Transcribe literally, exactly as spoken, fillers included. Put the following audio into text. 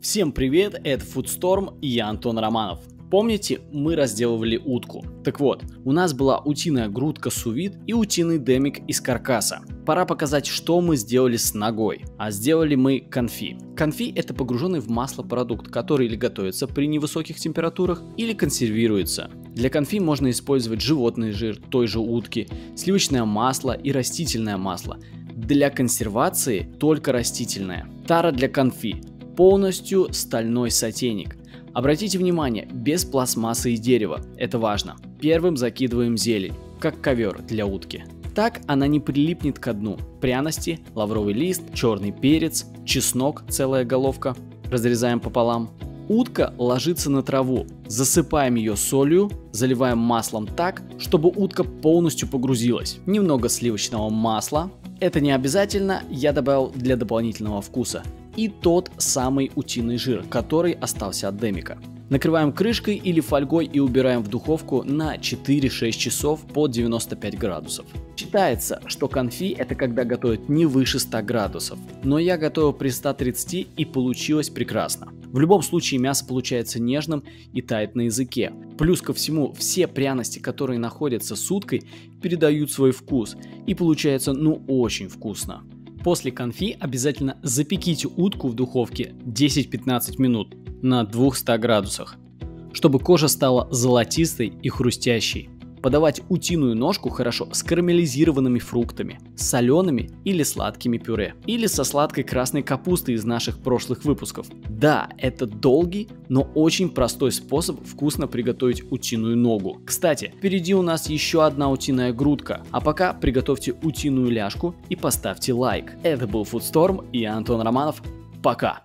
Всем привет, это Foodstorm и я Антон Романов. Помните, мы разделывали утку? Так вот, у нас была утиная грудка су-вид и утиный демик из каркаса. Пора показать, что мы сделали с ногой. А сделали мы конфи. Конфи — это погруженный в масло продукт, который или готовится при невысоких температурах, или консервируется. Для конфи можно использовать животный жир той же утки, сливочное масло и растительное масло. Для консервации только растительное. Тара для конфи. Полностью стальной сотейник. Обратите внимание, без пластмассы и дерева, это важно. Первым закидываем зелень, как ковер для утки. Так она не прилипнет ко дну. Пряности, лавровый лист, черный перец, чеснок, целая головка. Разрезаем пополам. Утка ложится на траву, засыпаем ее солью, заливаем маслом так, чтобы утка полностью погрузилась. Немного сливочного масла, это не обязательно, я добавил для дополнительного вкуса. И тот самый утиный жир, который остался от демика. Накрываем крышкой или фольгой и убираем в духовку на четыре-шесть часов под девяносто пять градусов. Считается, что конфи — это когда готовят не выше ста градусов, но я готовил при ста тридцати и получилось прекрасно. В любом случае мясо получается нежным и тает на языке. Плюс ко всему все пряности, которые находятся с уткой, передают свой вкус и получается ну очень вкусно. После конфи обязательно запеките утку в духовке десять-пятнадцать минут на двухстах градусах, чтобы кожа стала золотистой и хрустящей. Подавать утиную ножку хорошо с карамелизированными фруктами, солеными или сладкими пюре, или со сладкой красной капустой из наших прошлых выпусков. Да, это долгий, но очень простой способ вкусно приготовить утиную ногу. Кстати, впереди у нас еще одна утиная грудка, а пока приготовьте утиную ляжку и поставьте лайк. Это был Foodstorm и я, Антон Романов. Пока!